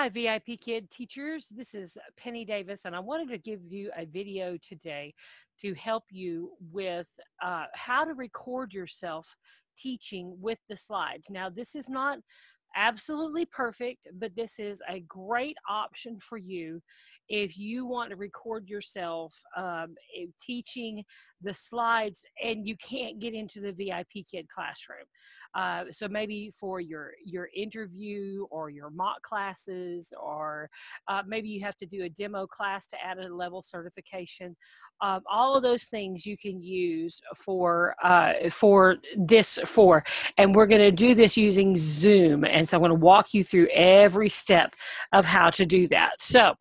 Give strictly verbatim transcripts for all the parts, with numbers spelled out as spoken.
Hi, VIPKid teachers. This is Penny Davis, and I wanted to give you a video today to help you with uh, how to record yourself teaching with the slides. Now, this is not absolutely perfect, but this is a great option for you if you want to record yourself um, teaching the slides and you can't get into the VIPKid classroom. Uh, so maybe for your your interview or your mock classes, or uh, maybe you have to do a demo class to add a level certification. Um, all of those things you can use for uh, for this for, and we're going to do this using Zoom. And so I'm going to walk you through every step of how to do that. So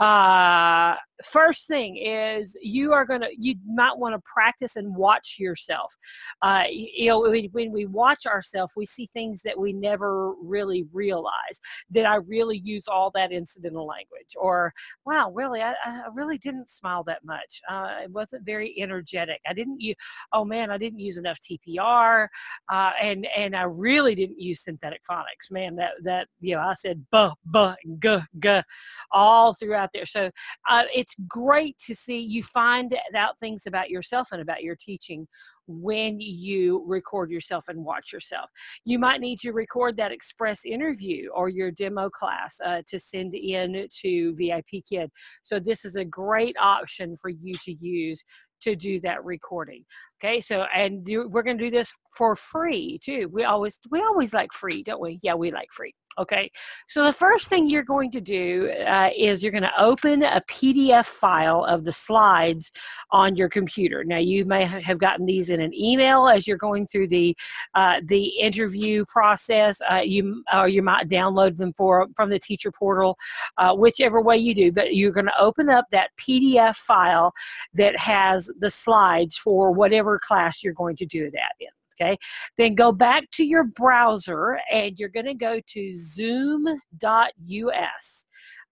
uh, first thing is you are going to, you might want to practice and watch yourself. Uh, you know, when we watch ourselves, we see things that we never really realize. Did I really use all that incidental language? Or, wow, really, I, I really didn't smile that much. Uh, it wasn't very energetic. I didn't use, oh man, I didn't use enough T P R. Uh, and, and I really didn't use synthetic phonics. Man, that, that, you know, I said, buh, buh, guh, guh, all throughout there. So uh, it's great to see you find out things about yourself and about your teaching when you record yourself and watch yourself. You might need to record that express interview or your demo class uh, to send in to VIPKid. So this is a great option for you to use to do that recording. Okay, so, and do, we're going to do this for free too. We always, we always like free, don't we? Yeah, we like free. Okay, so the first thing you're going to do uh, is you're going to open a P D F file of the slides on your computer. Now, you may have gotten these in an email as you're going through the uh, the interview process. Uh, you or you might download them for from the teacher portal, uh, whichever way you do. But you're going to open up that P D F file that has the slides for whatever class you're going to do that in. Okay, then go back to your browser and you're going to go to zoom dot U S.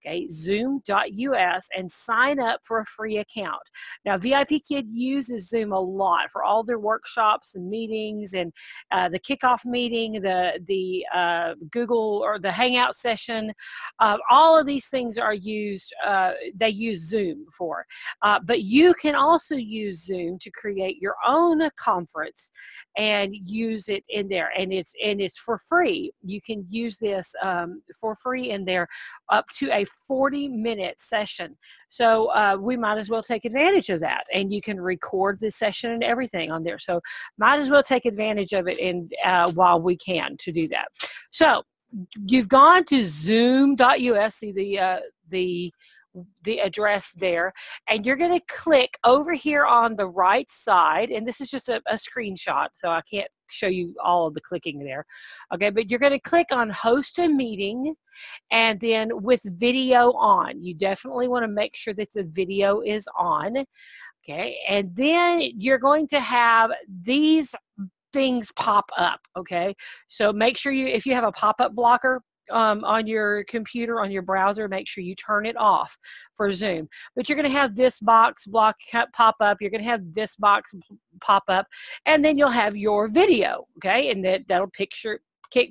Okay, zoom dot U S, and sign up for a free account. Now, VIPKid uses Zoom a lot for all their workshops and meetings, and uh, the kickoff meeting, the the uh, Google or the Hangout session. Uh, all of these things are used. Uh, they use Zoom for, uh, but you can also use Zoom to create your own conference and use it in there. And it's and it's for free. You can use this um, for free in there, up to a forty minute session. So uh, we might as well take advantage of that. And you can record the session and everything on there. So might as well take advantage of it and uh, while we can to do that. So you've gone to zoom dot U S, see the, uh, the, the address there, and you're going to click over here on the right side. And this is just a, a screenshot, so I can't show you all of the clicking there. Okay, but you're going to click on host a meeting, and then with video on. You definitely want to make sure that the video is on. Okay, and then you're going to have these things pop up. Okay, so make sure you, if you have a pop-up blocker Um, on your computer, on your browser, make sure you turn it off for Zoom. But you're going to have this box block pop up. You're going to have this box pop up, and then you'll have your video. Okay, and that that'll picture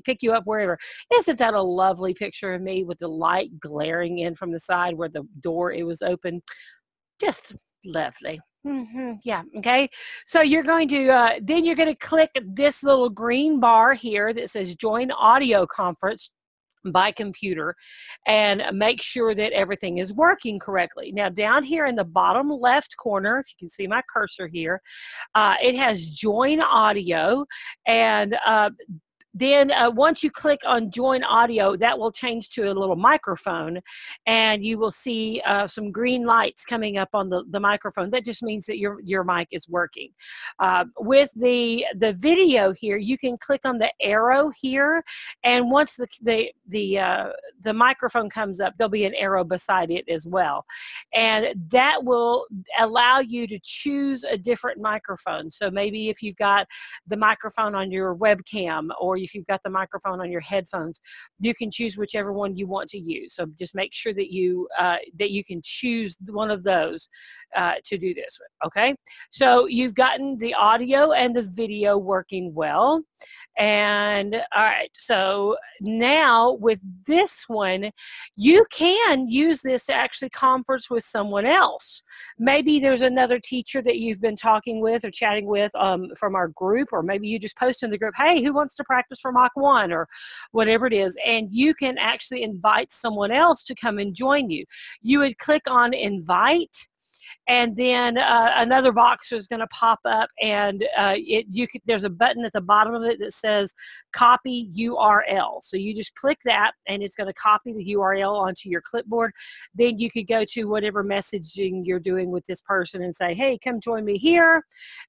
pick you up wherever. Isn't that a lovely picture of me with the light glaring in from the side where the door it was open? Just lovely. Mm-hmm. Yeah. Okay. So you're going to, uh, then you're going to click this little green bar here that says join audio conference by computer, and make sure that everything is working correctly. Now, down here in the bottom left corner, if you can see my cursor here, uh, it has join audio, and uh, then uh, once you click on join audio, that will change to a little microphone, and you will see uh, some green lights coming up on the, the microphone. That just means that your, your mic is working. Uh, with the, the video here, you can click on the arrow here, and once the, the, the, uh, the microphone comes up, there'll be an arrow beside it as well. And that will allow you to choose a different microphone. So maybe if you've got the microphone on your webcam, or you if you've got the microphone on your headphones, you can choose whichever one you want to use. So just make sure that you uh, that you can choose one of those uh, to do this with, okay? So you've gotten the audio and the video working well. And all right, so now with this one, you can use this to actually conference with someone else. Maybe there's another teacher that you've been talking with or chatting with um, from our group, or maybe you just post in the group, hey, who wants to practice for Mach one or whatever it is, and you can actually invite someone else to come and join you. You would click on invite, and then uh, another box is going to pop up, and uh, it, you could, there's a button at the bottom of it that says copy U R L. So you just click that, and it's going to copy the U R L onto your clipboard. Then you could go to whatever messaging you're doing with this person and say, hey, come join me here.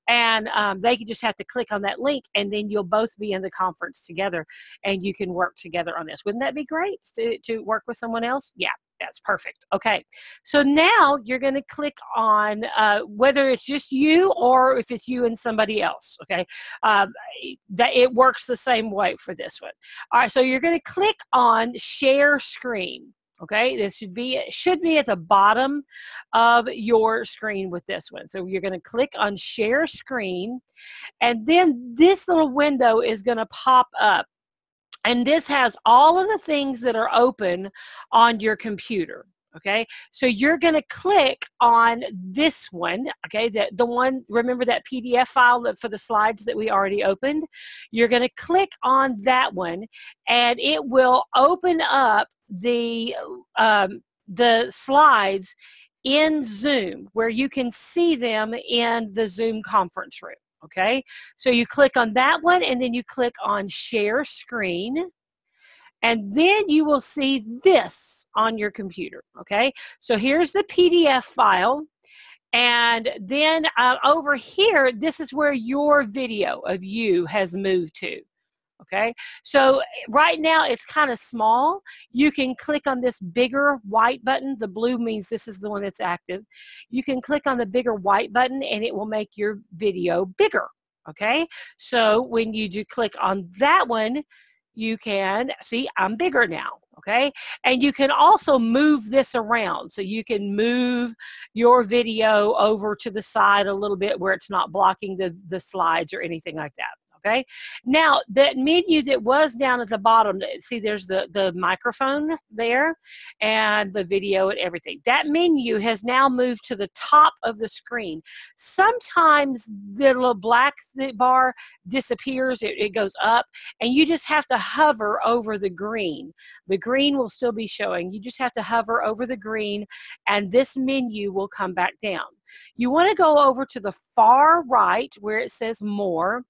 And um, they could just have to click on that link, and then you'll both be in the conference together, and you can work together on this. Wouldn't that be great to, to work with someone else? Yeah. That's perfect. Okay, so now you're going to click on uh, whether it's just you or if it's you and somebody else. Okay, um, that it works the same way for this one. All right, so you're going to click on share screen. Okay, this should be should be at the bottom of your screen with this one. So you're going to click on share screen, and then this little window is going to pop up. And this has all of the things that are open on your computer, okay? So you're going to click on this one, okay? The, the one, remember that P D F file that for the slides that we already opened? You're going to click on that one, and it will open up the, um, the slides in Zoom, where you can see them in the Zoom conference room. Okay, so you click on that one, and then you click on share screen, and then you will see this on your computer. Okay, so here's the P D F file. And then uh, over here, this is where your video of you has moved to. Okay, so right now it's kind of small. You can click on this bigger white button. The blue means this is the one that's active. You can click on the bigger white button, and it will make your video bigger. Okay, so when you do click on that one, you can see I'm bigger now. Okay, and you can also move this around. So you can move your video over to the side a little bit where it's not blocking the, the slides or anything like that. Okay, now that menu that was down at the bottom, see there's the, the microphone there and the video and everything. That menu has now moved to the top of the screen. Sometimes the little black bar disappears, it, it goes up, and you just have to hover over the green. The green will still be showing. You just have to hover over the green, and this menu will come back down. You want to go over to the far right where it says more,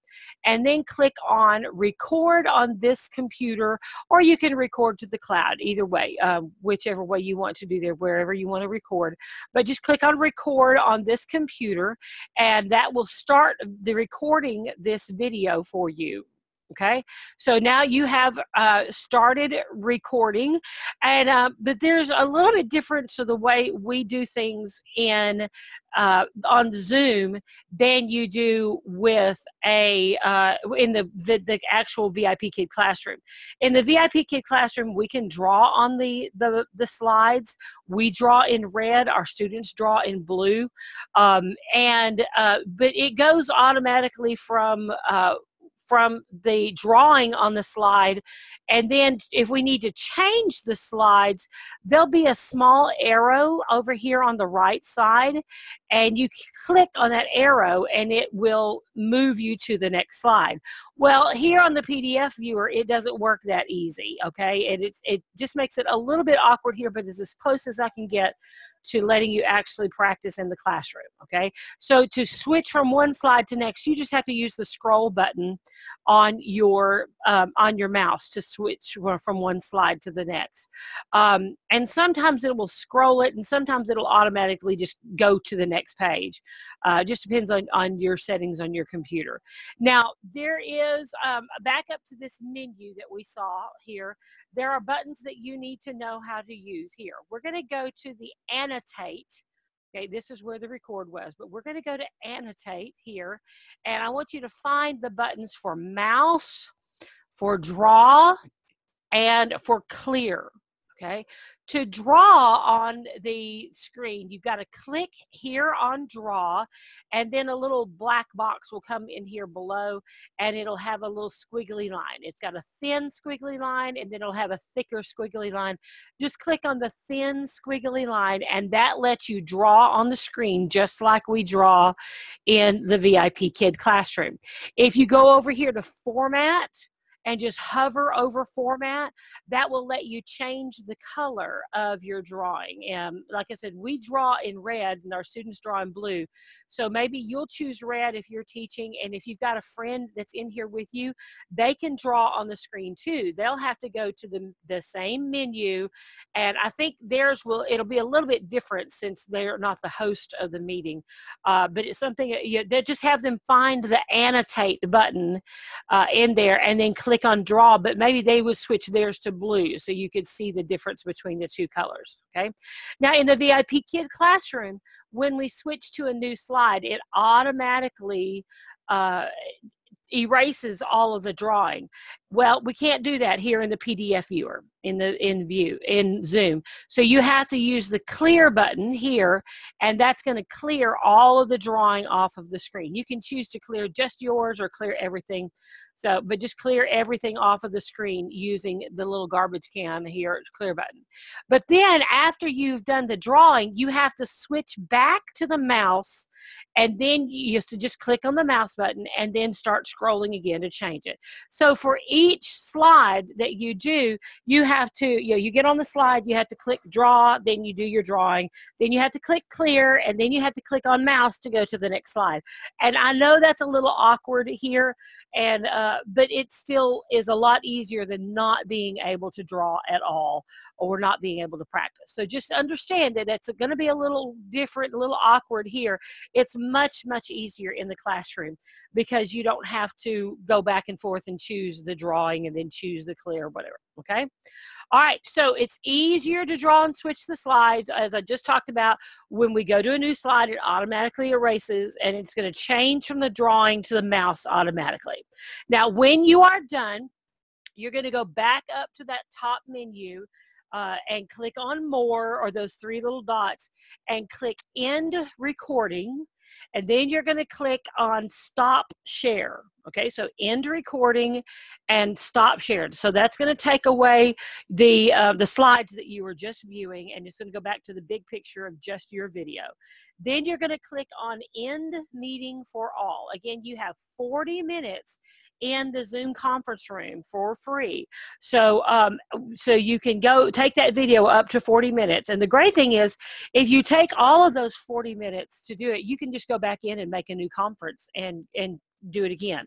and then click on record on this computer, or you can record to the cloud, either way, um, whichever way you want to do there, wherever you want to record. But just click on record on this computer, and that will start the recording this video for you. Okay, so now you have uh, started recording, and uh, but there's a little bit different to the way we do things in uh, on Zoom than you do with a uh, in the, the the actual VIPKid classroom. In the VIPKid classroom, we can draw on the the the slides. We draw in red. Our students draw in blue, um, and uh, but it goes automatically from. Uh, from the drawing on the slide, and then if we need to change the slides, there'll be a small arrow over here on the right side, and you click on that arrow and it will move you to the next slide. Well, here on the P D F viewer, it doesn't work that easy, okay? And it, it just makes it a little bit awkward here, but it's as close as I can get to letting you actually practice in the classroom, okay? So to switch from one slide to next, you just have to use the scroll button on your um, on your mouse to switch from one slide to the next. Um, and sometimes it will scroll it, and sometimes it'll automatically just go to the next page. Uh, just depends on, on your settings on your computer. Now, there is, um, back up to this menu that we saw here, there are buttons that you need to know how to use here. We're gonna go to the annotate. Annotate. Okay, this is where the record was, but we're going to go to annotate here, and I want you to find the buttons for mouse, for draw, and for clear, okay? To draw on the screen, you've got to click here on draw, and then a little black box will come in here below, and it'll have a little squiggly line. It's got a thin squiggly line, and then it'll have a thicker squiggly line. Just click on the thin squiggly line, and that lets you draw on the screen just like we draw in the VIPKid classroom. If you go over here to format, and just hover over format, that will let you change the color of your drawing. And like I said, we draw in red and our students draw in blue. So maybe you'll choose red if you're teaching, and if you've got a friend that's in here with you, they can draw on the screen too. They'll have to go to the, the same menu, and I think theirs will, it'll be a little bit different since they're not the host of the meeting, uh, but it's something, you know, they just have them find the annotate button uh, in there and then click on draw, but maybe they would switch theirs to blue so you could see the difference between the two colors, okay? Now in the VIPKid classroom, when we switch to a new slide, it automatically uh, erases all of the drawing. Well, we can't do that here in the P D F viewer, in the in view, in Zoom. So you have to use the clear button here, and that's going to clear all of the drawing off of the screen. You can choose to clear just yours or clear everything. So, but just clear everything off of the screen using the little garbage can here, clear button. But then after you've done the drawing, you have to switch back to the mouse, and then you used to just click on the mouse button and then start scrolling again to change it. So for each slide that you do, you have to, you know, you get on the slide, you have to click draw, then you do your drawing, then you have to click clear, and then you have to click on mouse to go to the next slide. And I know that's a little awkward here, and uh, Uh, but it still is a lot easier than not being able to draw at all or not being able to practice. So just understand that it's going to be a little different, a little awkward here. It's much, much easier in the classroom because you don't have to go back and forth and choose the drawing and then choose the clear or whatever, okay? All right, so it's easier to draw and switch the slides. As I just talked about, when we go to a new slide, it automatically erases, and it's going to change from the drawing to the mouse automatically. Now, Now, when you are done, you're going to go back up to that top menu uh, and click on More, or those three little dots, and click End Recording. And then you're going to click on Stop Share. Okay, so end recording and stop shared. So that's going to take away the uh, the slides that you were just viewing, and it's going to go back to the big picture of just your video. Then you're going to click on End Meeting for All. Again, you have forty minutes in the Zoom conference room for free. So, um, so you can go take that video up to forty minutes. And the great thing is, if you take all of those forty minutes to do it, you can just go back in and make a new conference and and do it again,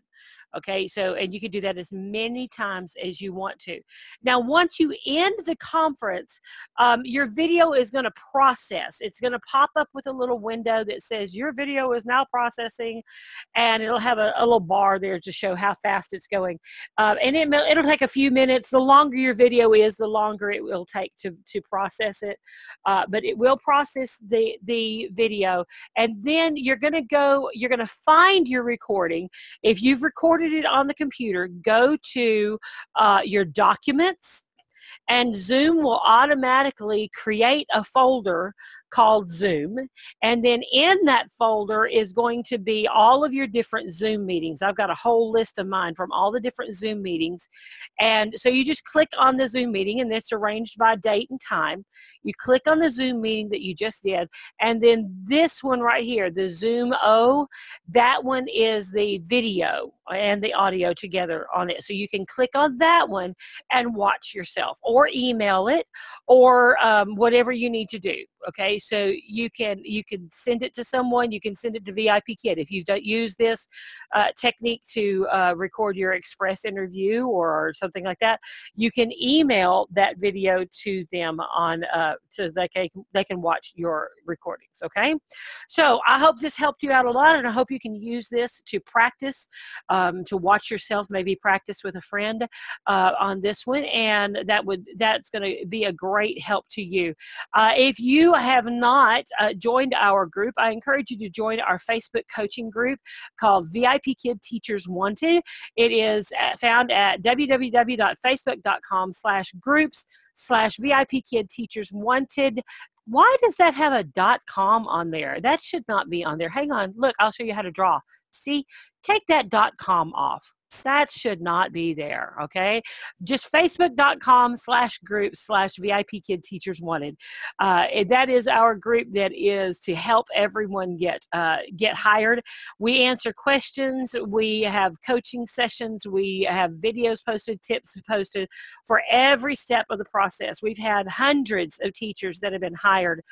okay? So, and you can do that as many times as you want to. Now, once you end the conference, um, your video is going to process. It's going to pop up with a little window that says your video is now processing, and it'll have a, a little bar there to show how fast it's going. Um, and it, it'll take a few minutes. The longer your video is, the longer it will take to, to process it. Uh, but it will process the, the video. And then you're going to go, you're going to find your recording. If you've recorded it on the computer, go to uh, your documents, and Zoom will automatically create a folder called Zoom, and then in that folder is going to be all of your different Zoom meetings. I've got a whole list of mine from all the different Zoom meetings, and so you just click on the Zoom meeting, and it's arranged by date and time. You click on the Zoom meeting that you just did, and then this one right here, the Zoom O, that one is the video and the audio together on it, so you can click on that one and watch yourself, or email it, or um, whatever you need to do, okay? So you can you can send it to someone. You can send it to VIPKid. If you don't use this uh, technique to uh, record your express interview or something like that, you can email that video to them on uh, so they can, they can watch your recordings, okay? So I hope this helped you out a lot, and I hope you can use this to practice, um, to watch yourself, maybe practice with a friend uh, on this one, and that would that's going to be a great help to you. Uh, if you have not uh, joined our group, I encourage you to join our Facebook coaching group called VIPKid Teachers Wanted. It is found at w w w dot facebook dot com slash groups slash VIPKid Teachers Wanted. Why does that have a .com on there? That should not be on there. Hang on. Look, I'll show you how to draw. See, take that .com off. That should not be there, okay? Just facebook dot com slash group slash VIPKid Teachers Wanted. Uh, that is our group that is to help everyone get uh, get hired. We answer questions. We have coaching sessions. We have videos posted, tips posted for every step of the process. We've had hundreds of teachers that have been hired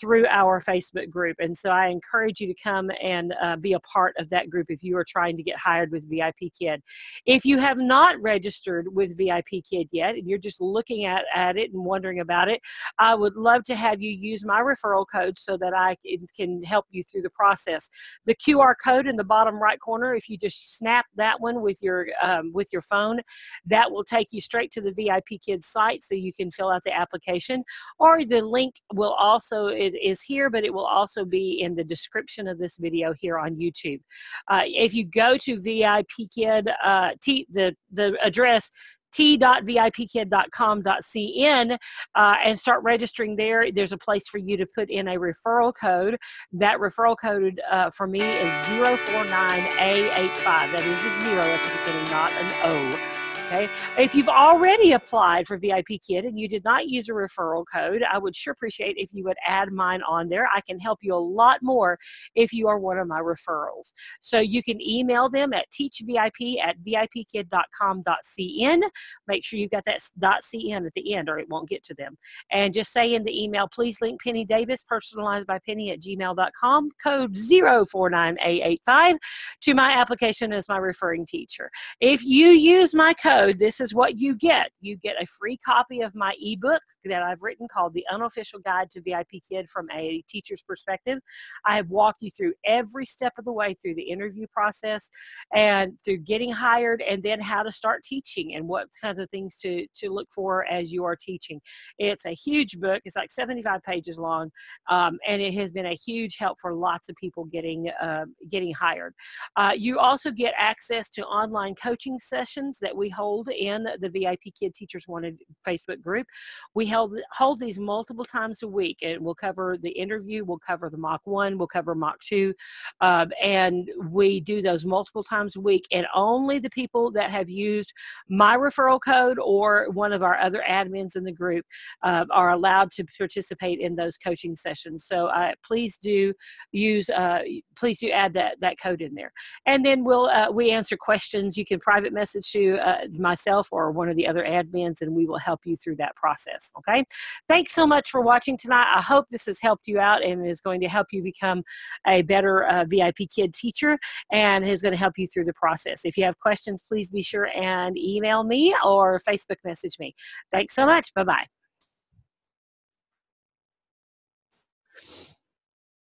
through our Facebook group. And so I encourage you to come and uh, be a part of that group if you are trying to get hired with VIPKid. If you have not registered with VIPKid yet, and you're just looking at, at it and wondering about it, I would love to have you use my referral code so that I can help you through the process. The Q R code in the bottom right corner, if you just snap that one with your, um, with your phone, that will take you straight to the VIPKid site so you can fill out the application. Or the link will also is here, but it will also be in the description of this video here on YouTube. Uh, if you go to VIPKid, uh, t the, the address t dot vipkid dot com dot c n uh, and start registering there, there's a place for you to put in a referral code. That referral code uh, for me is zero four nine A eight five. That is a zero at the beginning, not an O. Okay. If you've already applied for VIPKid and you did not use a referral code, I would sure appreciate if you would add mine on there. I can help you a lot more if you are one of my referrals. So you can email them at teach vip at vipkid dot com dot c n. Make sure you've got that .cn at the end or it won't get to them. And just say in the email, please link Penny Davis, personalized by Penny at gmail dot com, code zero four nine A eight five to my application as my referring teacher. If you use my code, this is what you get. You get a free copy of my ebook that I've written called The Unofficial Guide to VIPKid from a Teacher's Perspective. I have walked you through every step of the way through the interview process and through getting hired, and then how to start teaching and what kinds of things to, to look for as you are teaching. It's a huge book. It's like seventy-five pages long, um, and it has been a huge help for lots of people getting, uh, getting hired. Uh, you also get access to online coaching sessions that we hold hold in the VIPKid Teachers Wanted Facebook group. We held, hold these multiple times a week, and we'll cover the interview, we'll cover the mock one, we'll cover mock two, um, and we do those multiple times a week, and only the people that have used my referral code or one of our other admins in the group uh, are allowed to participate in those coaching sessions. So uh, please do use, uh, please do add that, that code in there. And then we'll, uh, we answer questions. You can private message to uh, myself or one of the other admins, and we will help you through that process. Okay. Thanks so much for watching tonight. I hope this has helped you out and is going to help you become a better uh, VIPKid teacher and is going to help you through the process. If you have questions, please be sure and email me or Facebook message me. Thanks so much. Bye-bye.